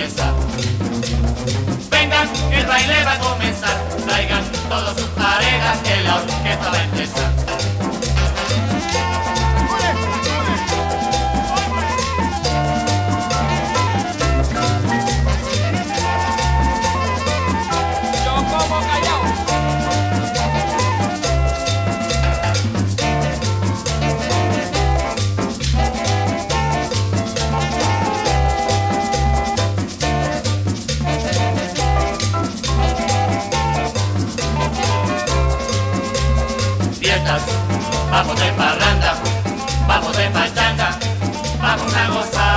mesa. Vengan, el baile va a comenzar, traigan todas sus parejas que la orquesta va a empezar. Vamos de parranda, vamos de pachanga, vamos a gozar.